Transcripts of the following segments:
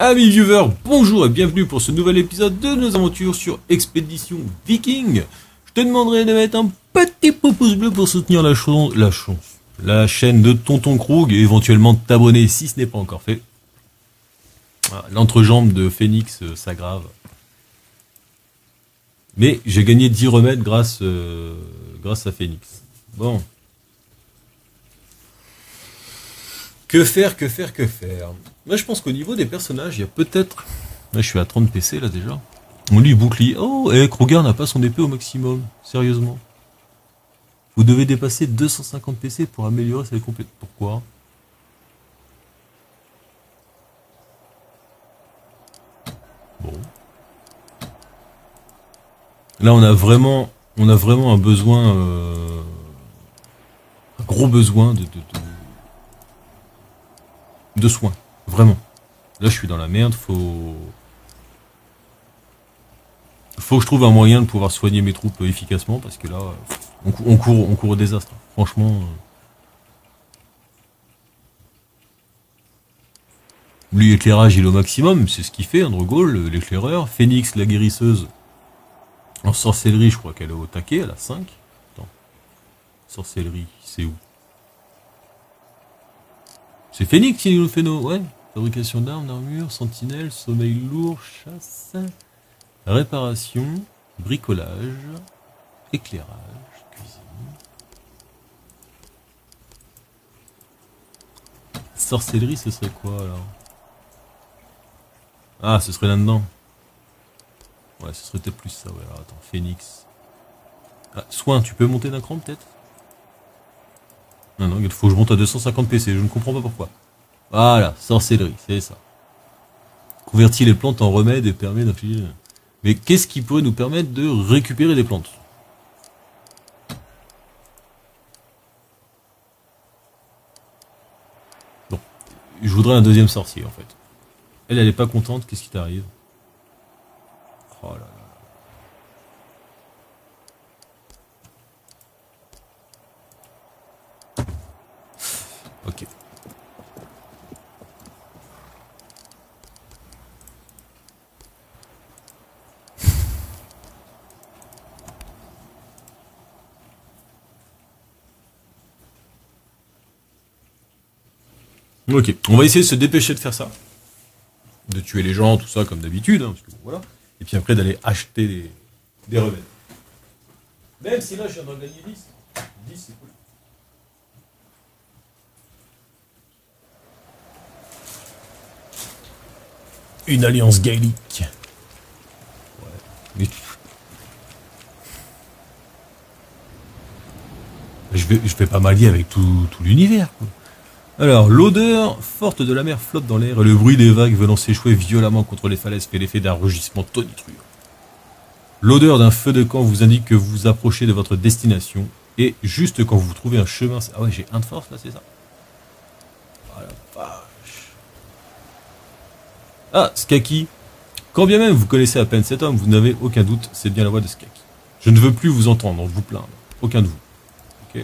Amis viewers, bonjour et bienvenue pour ce nouvel épisode de nos aventures sur Expédition Viking. Je te demanderai de mettre un petit pouce bleu pour soutenir la chaîne de Tonton Kroog et éventuellement t'abonner si ce n'est pas encore fait. L'entrejambe de Phoenix s'aggrave. Mais j'ai gagné 10 remèdes grâce à Phoenix. Bon. Que faire? Moi je pense qu'au niveau des personnages, il y a peut-être... Là je suis à 30 PC là déjà. On lui bouclier. Oh, et Krogar n'a pas son épée au maximum. Sérieusement. Vous devez dépasser 250 PC pour améliorer cette compétence. Pourquoi? Bon. Là on a vraiment un besoin... un gros besoin de soins, vraiment. Là je suis dans la merde, faut que je trouve un moyen de pouvoir soigner mes troupes efficacement, parce que là on court au désastre, franchement. Lui, éclairage, il est au maximum, c'est ce qu'il fait, André Gaulle, l'éclaireur. Phoenix, la guérisseuse, en sorcellerie, je crois qu'elle est au taquet, elle a 5. Attends, sorcellerie, c'est où? C'est Phoenix qui nous fait nos... Ouais. Fabrication d'armes, d'armure, sentinelle, sommeil lourd, chasse, réparation, bricolage, éclairage, cuisine. Sorcellerie, ce serait quoi alors? Ah, ce serait là-dedans. Ouais, ce serait peut-être plus ça, ouais. Alors attends, Phoenix. Ah, soin, tu peux monter d'un cran peut-être? Non, il faut que je monte à 250 PC, je ne comprends pas pourquoi. Voilà, sorcellerie, c'est ça. Convertit les plantes en remède et permet d'infliger... Mais qu'est-ce qui pourrait nous permettre de récupérer des plantes? Bon, je voudrais un deuxième sorcier en fait. Elle n'est pas contente, qu'est-ce qui t'arrive? Oh là là. Ok. Ok, on va essayer de se dépêcher de faire ça. De tuer les gens, tout ça, comme d'habitude, hein, parce que bon, voilà. Et puis après d'aller acheter des remèdes. Même si là je suis en train de gagner 10. 10 c'est cool. Une alliance gaélique. Ouais. Je vais pas m'allier avec tout l'univers. Alors, l'odeur forte de la mer flotte dans l'air et le bruit des vagues venant s'échouer violemment contre les falaises fait l'effet d'un rugissement tonitruant. L'odeur d'un feu de camp vous indique que vous vous approchez de votre destination et juste quand vous trouvez un chemin... Ah ouais, j'ai un de force là, c'est ça? Ah, Skaki. Quand bien même vous connaissez à peine cet homme, vous n'avez aucun doute, c'est bien la voix de Skaki. Je ne veux plus vous entendre, vous plaindre. Aucun de vous.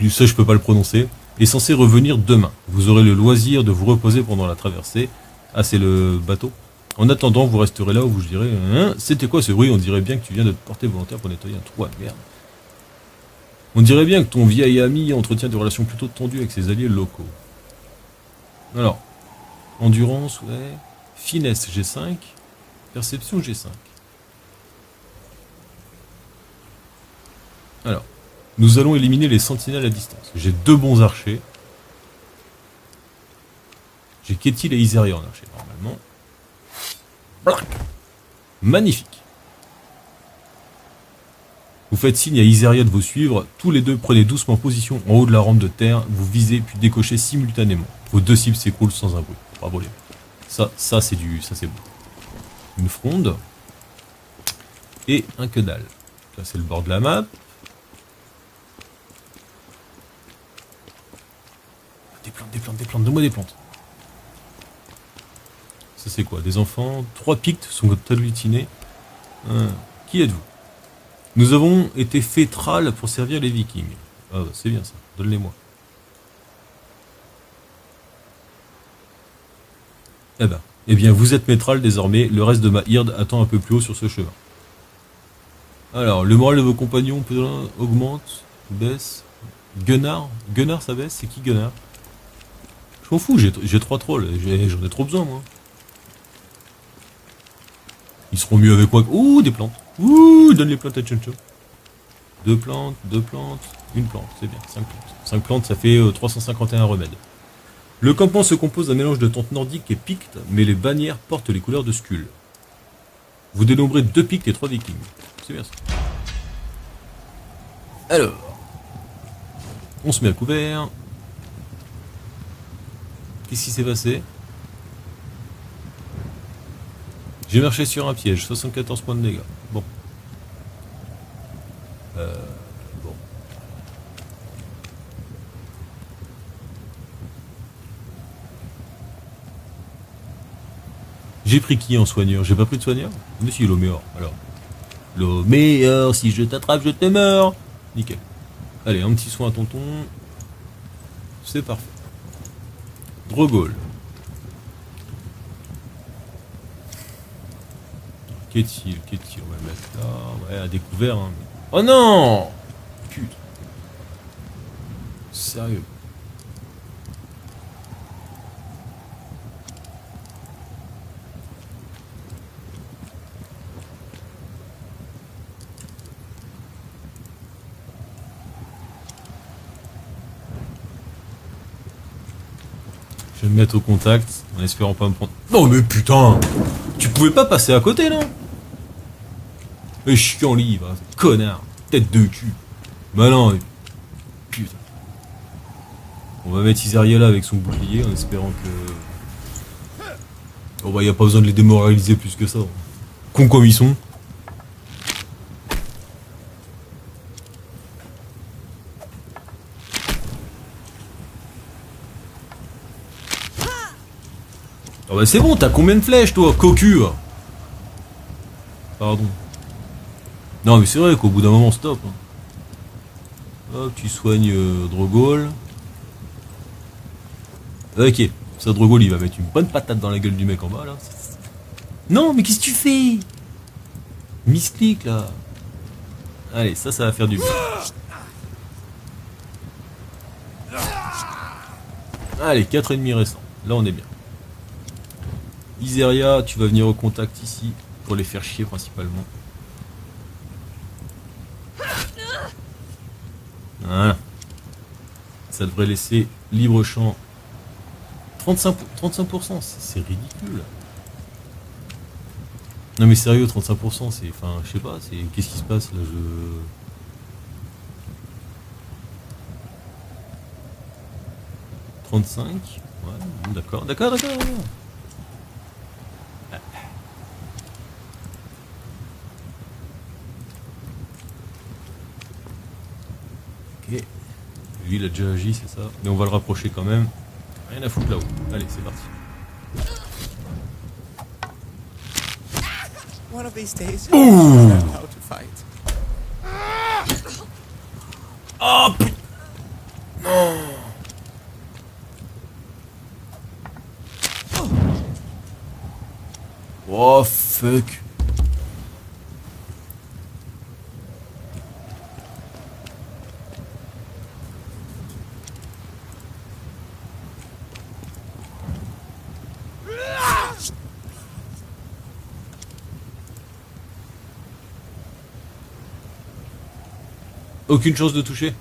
Ok. Ça, je peux pas le prononcer. Il est censé revenir demain. Vous aurez le loisir de vous reposer pendant la traversée. Ah, c'est le bateau. En attendant, vous resterez là où vous direz... Hein, c'était quoi ce bruit? On dirait bien que tu viens de te porter volontaire pour nettoyer un trou à merde. On dirait bien que ton vieil ami entretient des relations plutôt tendues avec ses alliés locaux. Alors... Endurance, ouais. Finesse, G5. Perception, G5. Alors, nous allons éliminer les sentinelles à distance. J'ai deux bons archers. J'ai Ketil et Iseria en archer, normalement. Blaak. Magnifique. Vous faites signe à Iseria de vous suivre. Tous les deux prenez doucement position en haut de la rampe de terre. Vous visez puis décochez simultanément. Vos deux cibles s'écroulent sans un bruit. Bravo les mecs. Ça c'est du... ça c'est bon. Une fronde. Et un que dalle. Là c'est le bord de la map. Des plantes, donne-moi des plantes. Ça c'est quoi? Des enfants. 3 pictes sont agglutinés. Qui êtes-vous? Nous avons été fétrales pour servir les vikings. Ah bah, c'est bien ça, donne-les-moi. Eh ben, eh bien vous êtes Métral désormais, le reste de ma hirde attend un peu plus haut sur ce chemin. Alors, le moral de vos compagnons augmente, baisse. Gunnar ça baisse, c'est qui Gunnar? Je m'en fous, j'ai 3 trolls, j'en ai trop besoin moi. Ils seront mieux avec moi que... Ouh, des plantes. Ouh, donne les plantes à Chencho. 2 plantes, 1 plante, c'est bien, 5 plantes. 5 plantes, ça fait 351 remèdes. Le campement se compose d'un mélange de tentes nordiques et pictes, mais les bannières portent les couleurs de Skull. Vous dénombrez 2 pictes et 3 vikings. C'est bien ça. Alors, on se met à couvert. Qu'est-ce qui s'est passé? J'ai marché sur un piège, 74 points de dégâts. Bon. Bon. J'ai pris qui en soigneur? J'ai pas pris de soigneur? Monsieur Lómeor, alors. Lómeor, si je t'attrape, je te meurs. Nickel. Allez, un petit soin à tonton. C'est parfait. Drogol. Ketil, on va le mettre là. Ouais, à découvert. Hein. Oh non! Putain. Sérieux. Je vais me mettre au contact en espérant pas me prendre. Non mais putain! Tu pouvais pas passer à côté non? Mais je suis en livre, connard, tête de cul. Bah non, putain. On va mettre Iseria là avec son bouclier en espérant que... Oh bah y a pas besoin de les démoraliser plus que ça. Cons comme ils sont. Oh bah c'est bon, t'as combien de flèches toi, cocu? Pardon. Non mais c'est vrai qu'au bout d'un moment stop. Hop, tu soignes Drogol. Ok, ça Drogol il va mettre une bonne patate dans la gueule du mec en bas là. Non mais qu'est-ce que tu fais? Mystic là. Allez, ça va faire du bien. Allez, 4 ennemis restants. Là on est bien. Iseria, tu vas venir au contact ici pour les faire chier principalement. Voilà. Ça devrait laisser libre champ. 35%, c'est ridicule. Non mais sérieux, 35%, c'est... Enfin, je sais pas, c'est... Qu'est-ce qui se passe là? Je... 35? Ouais, d'accord. Lui il a déjà agi, c'est ça, mais on va le rapprocher quand même. Rien à foutre là-haut. Allez, c'est parti. Ouh. Oh putain. Non. Oh fuck. Aucune chance de toucher.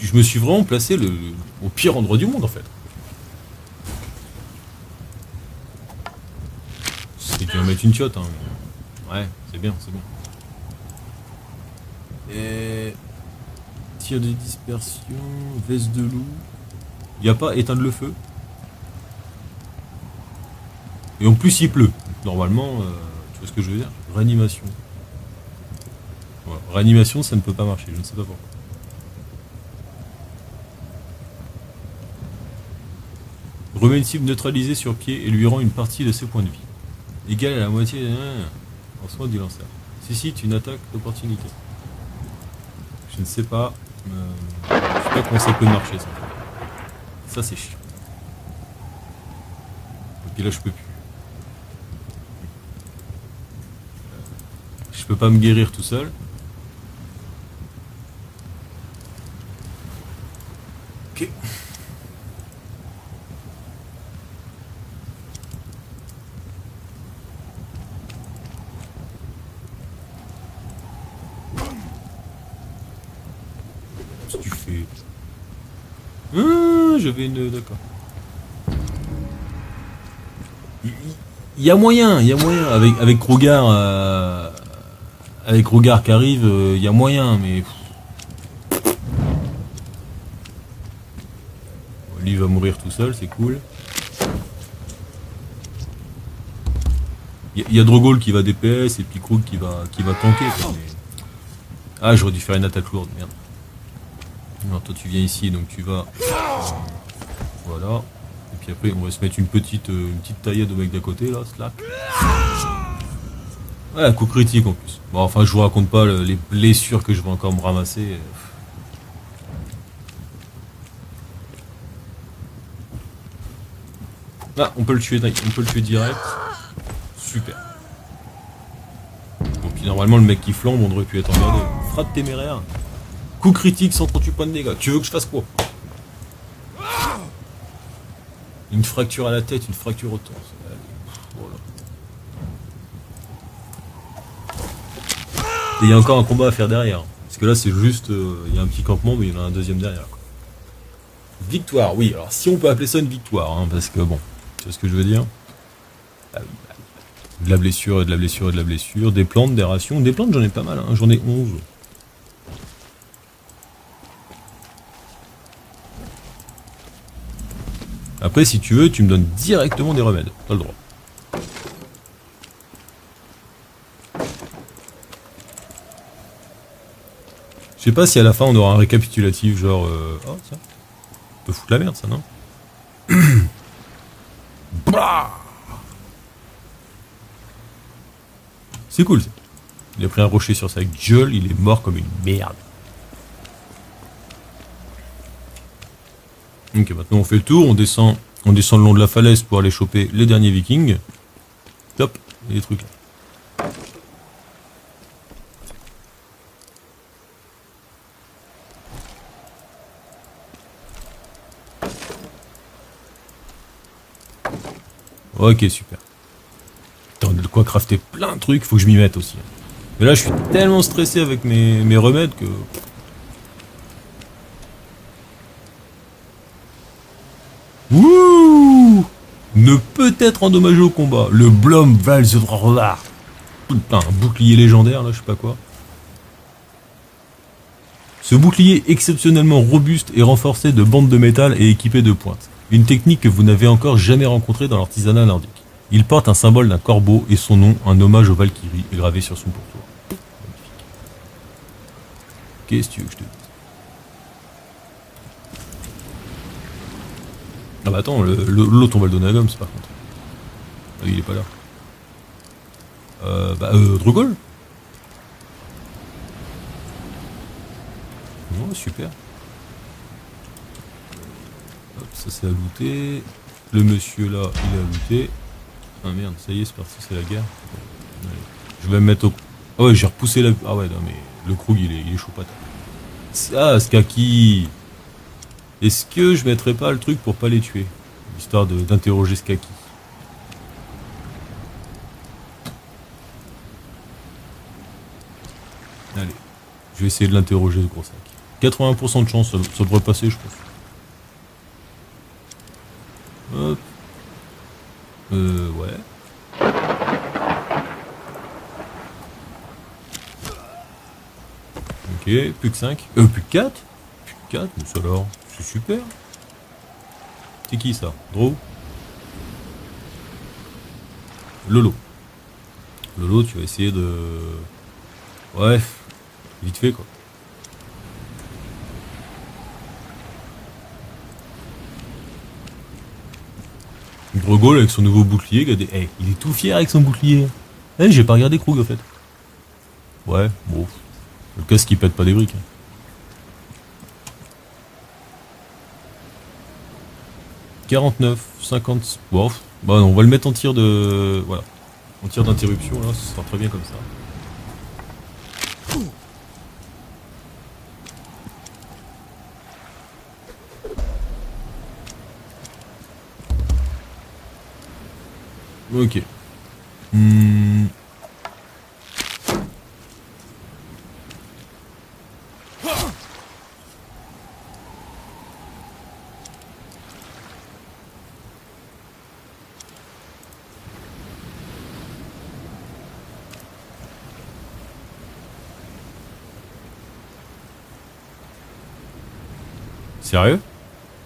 Je me suis vraiment placé au pire endroit du monde en fait. C'est dur de mettre une chiotte. Hein. Ouais, c'est bien. Et... Tir de dispersion, veste de loup. Y a pas éteindre le feu. Et en plus il pleut. Normalement, tu vois ce que je veux dire? Réanimation. Réanimation, ça ne peut pas marcher, je ne sais pas pourquoi. Remet une cible neutralisée sur pied et lui rend une partie de ses points de vie. Égale à la moitié en soin du lanceur. C'est une attaque d'opportunité. Je ne sais pas. Je ne sais pas comment ça peut marcher ça. Ça c'est chiant. Et là, je peux plus. Je peux pas me guérir tout seul. Ok. Qu'est-ce que tu fais? J'avais une... D'accord. Il y a moyen. Avec Rougard... Avec Rougard qui arrive, il y a moyen, mais... Bon, lui, il va mourir tout seul, c'est cool. Il y a Drogol qui va DPS et puis Krug qui va tanker. Quoi, mais... Ah, j'aurais dû faire une attaque lourde, merde. Alors toi, tu viens ici, donc tu vas... Voilà. Et puis après, on va se mettre une petite taillade au mec d'à côté, là, slack. Ouais, un coup critique en plus. Bon, enfin, je vous raconte pas les blessures que je vais encore me ramasser. Ah, on peut le tuer direct. Super. Bon, puis normalement, le mec qui flambe, on aurait pu être emmerdé. Frappe téméraire. Coup critique, 138 points de dégâts. Tu veux que je fasse quoi? Une fracture à la tête, une fracture au torse. Et il y a encore un combat à faire derrière. Parce que là, c'est juste... il y a un petit campement, mais il y en a un deuxième derrière. Quoi. Victoire, oui. Alors, si on peut appeler ça une victoire, hein, parce que, bon, tu vois ce que je veux dire. De la blessure, et de la blessure, et de la blessure. Des plantes, des rations. Des plantes, j'en ai pas mal. Hein. J'en ai 11. Après, si tu veux, tu me donnes directement des remèdes. T'as le droit. Je sais pas si à la fin on aura un récapitulatif genre... Oh tiens, on peut foutre la merde ça, non? C'est cool ça. Il a pris un rocher sur sa gueule, il est mort comme une merde. Ok, maintenant on fait le tour, on descend le long de la falaise pour aller choper les derniers vikings. Top, les trucs là. Ok, super. Attends, de quoi crafter plein de trucs, faut que je m'y mette aussi. Mais là, je suis tellement stressé avec mes remèdes que... Wouh! Ne peut être endommagé au combat. Le Blom Valzevrar. Putain, un bouclier légendaire, là, je sais pas quoi. Ce bouclier exceptionnellement robuste et renforcé de bandes de métal et équipé de pointes. Une technique que vous n'avez encore jamais rencontrée dans l'artisanat nordique. Il porte un symbole d'un corbeau et son nom, un hommage aux Valkyries, est gravé sur son pourtour. Magnifique. Qu'est-ce que tu veux que je te dise? Ah bah attends, l'autre on va le donner à Goms par contre. Ah, il est pas là. Drogol? Oh, super. Ça c'est à looter. Le monsieur là, il est à looter. Ah merde, ça y est, c'est parti, c'est la guerre. Allez. Je vais me mettre au... Ah ouais, j'ai repoussé la... Ah ouais, non mais... Le Krug, il est chaud patate. Ah, Skaki! Est-ce que je mettrais pas le truc pour pas les tuer? Histoire d'interroger Skaki. Allez. Je vais essayer de l'interroger, ce gros sac. 80% de chance, ça devrait passer, je pense. Hop. Ouais. Ok, plus que 5. Plus que 4. Plus que 4, mais ça alors, c'est super. C'est qui ça? Dro? Lolo. Lolo, tu vas essayer de... Ouais, vite fait quoi. Drogol avec son nouveau bouclier, regardez, hey, il est tout fier avec son bouclier. Eh, hey, j'ai pas regardé Krug en fait. Ouais, bon. Le casque qui pète pas des briques. 49, 50... Bon, bah non, on va le mettre en tir de... Voilà. En tir d'interruption, là, ce sera très bien comme ça. Ok. Hmm. Sérieux?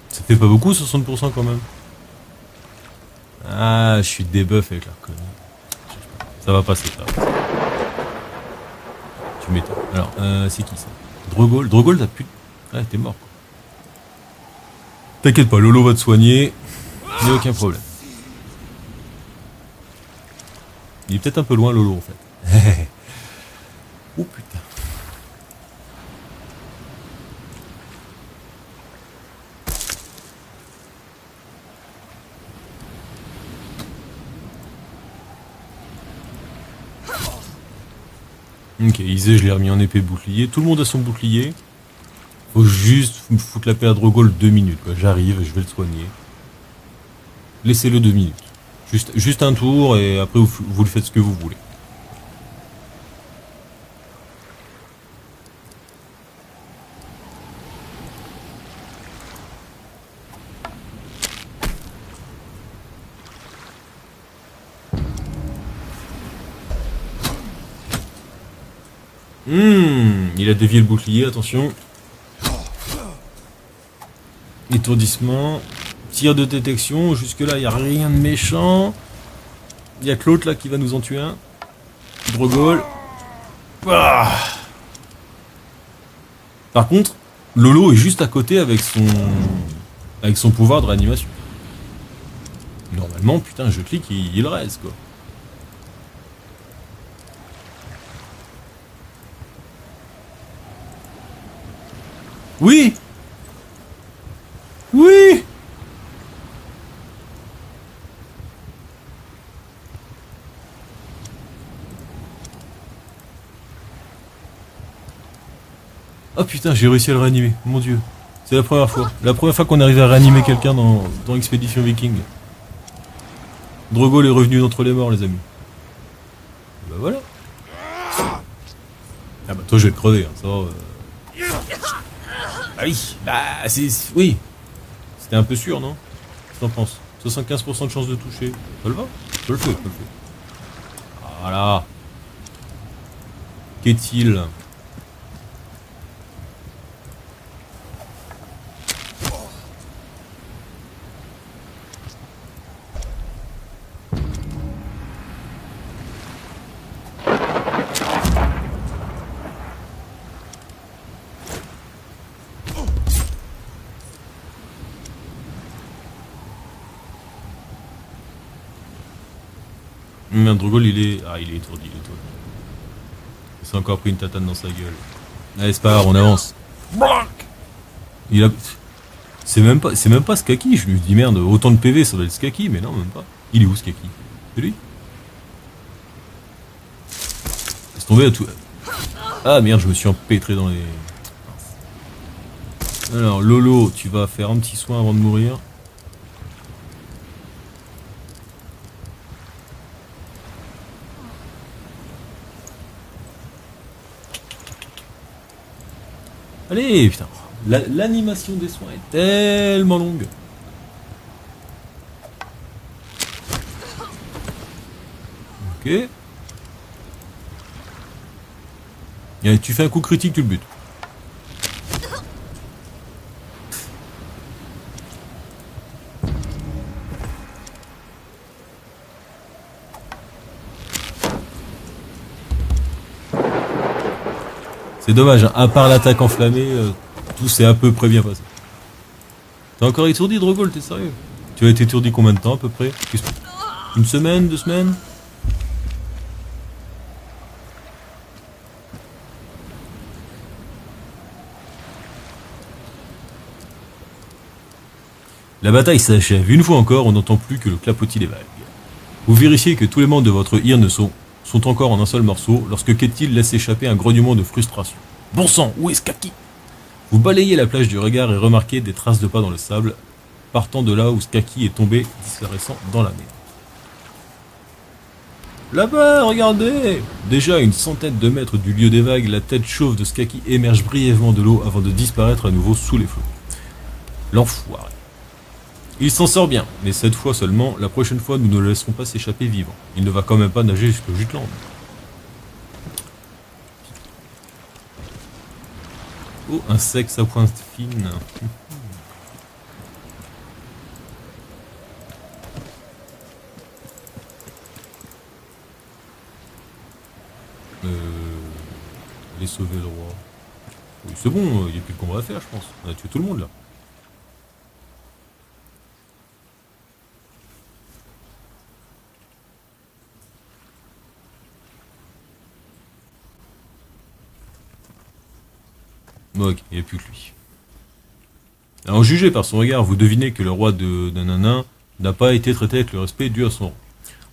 Ça fait pas beaucoup 60% quand même. Ah, je suis débuff avec la connerie. Ça va passer, ça. Tu m'étonnes. Alors, c'est qui ça? Drogol. Drogol, t'as pu... Ah, t'es mort, quoi. T'inquiète pas, Lolo va te soigner. Il n'y a aucun problème. Il est peut-être un peu loin, Lolo, en fait. Oh putain. Ok, Isé, je l'ai remis en épée bouclier. Tout le monde a son bouclier. Faut juste me foutre la paix à Drogol 2 minutes, quoi. J'arrive, je vais le soigner. Laissez-le 2 minutes. Juste un tour et après vous le faites ce que vous voulez. Il a dévié le bouclier, attention. Étourdissement. Tir de détection. Jusque là, il n'y a rien de méchant. Il y a que l'autre là qui va nous en tuer un. Drogol. Ah. Par contre, Lolo est juste à côté avec son pouvoir de réanimation. Normalement, putain, je clique, il reste, quoi. Oui! Oui! Oh putain, j'ai réussi à le réanimer, mon dieu. C'est la première fois. La première fois qu'on arrive à réanimer quelqu'un dans Expédition Viking. Drogol est revenu d'entre les morts, les amis. Bah ben voilà. Ah bah toi je vais te crever, hein, ça va... Ah oui, bah c'est... Oui. C'était un peu sûr, non? Qu'est-ce que t'en penses? 75% de chance de toucher. Ça le va? Je le fais, je le fais. Voilà. Qu'est-il? Drogol il est étourdi, il est étourdi. Il s'est encore pris une tatane dans sa gueule. Allez, c'est pas grave, on avance. Il a... C'est même pas Skaki, je lui dis merde, autant de PV ça doit être Skaki, mais non, même pas. Il est où Skaki? C'est lui? C'est tombé à tout... Ah merde, je me suis empêtré dans les... Alors, Lolo, tu vas faire un petit soin avant de mourir. Allez, putain, l'animation des soins est tellement longue. Ok. Et tu fais un coup critique, tu le butes. C'est dommage, hein. À part l'attaque enflammée, tout s'est à peu près bien passé. T'es encore étourdi, Drogol, t'es sérieux? Tu vas être étourdi combien de temps à peu près? Une semaine, 2 semaines? La bataille s'achève. Une fois encore, on n'entend plus que le clapotis des vagues. Vous vérifiez que tous les membres de votre hirne sont encore en un seul morceau lorsque Ketil laisse échapper un grognement de frustration. Bon sang, où est Skaki? Vous balayez la plage du regard et remarquez des traces de pas dans le sable, partant de là où Skaki est tombé, disparaissant dans la mer. Là-bas, regardez! Déjà à une centaine de mètres du lieu des vagues, la tête chauve de Skaki émerge brièvement de l'eau avant de disparaître à nouveau sous les flots. L'enfoiré. Il s'en sort bien, mais cette fois seulement, la prochaine fois nous ne le laisserons pas s'échapper vivant. Il ne va quand même pas nager jusqu'au Jutland. Oh, un sexe à pointe fine. Les sauver le roi. Oui, c'est bon, il n'y a plus de combat à faire, je pense. On a tué tout le monde là. Ok, il n'y a plus que lui. Alors jugé par son regard, vous devinez que le roi de Nanana n'a pas été traité avec le respect dû à son rang.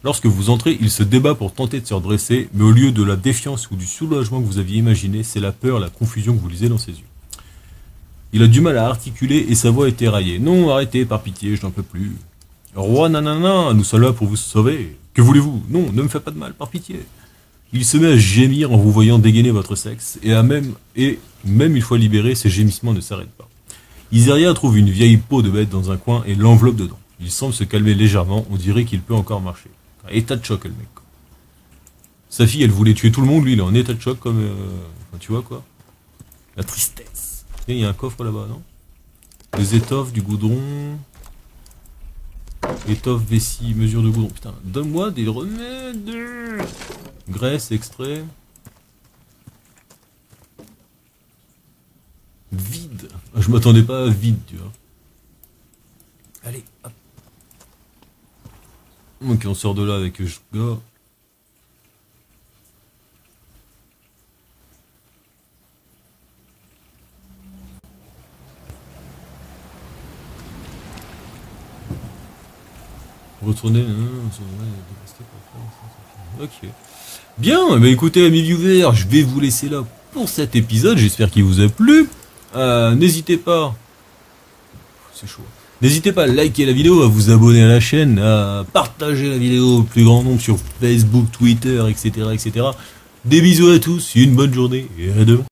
Lorsque vous entrez, il se débat pour tenter de se redresser, mais au lieu de la défiance ou du soulagement que vous aviez imaginé, c'est la peur, la confusion que vous lisez dans ses yeux. Il a du mal à articuler et sa voix est éraillée. Non, arrêtez, par pitié, je n'en peux plus. Roi Nanana, nous sommes là pour vous sauver. Que voulez-vous? Non, ne me faites pas de mal, par pitié. Il se met à gémir en vous voyant dégainer votre sexe, et même une fois libéré, ses gémissements ne s'arrêtent pas. Iseria trouve une vieille peau de bête dans un coin et l'enveloppe dedans. Il semble se calmer légèrement, on dirait qu'il peut encore marcher. Un état de choc, le mec. Sa fille, elle voulait tuer tout le monde, lui, il est en état de choc, comme... tu vois, quoi. La tristesse. Il y a un coffre là-bas, non? Des étoffes, du goudron... Étoffe, vessie, mesure de goudron. Putain, donne-moi des remèdes. Graisse, extrait. Vide. Je m'attendais pas à vide, tu vois. Allez, hop. Ok, on sort de là avec Jga. Retourner, ok. Bien, bah écoutez amis viewers, je vais vous laisser là pour cet épisode, j'espère qu'il vous a plu. N'hésitez pas, c'est chaud. N'hésitez pas à liker la vidéo, à vous abonner à la chaîne, à partager la vidéo au plus grand nombre sur Facebook, Twitter, etc. Des bisous à tous, une bonne journée et à demain.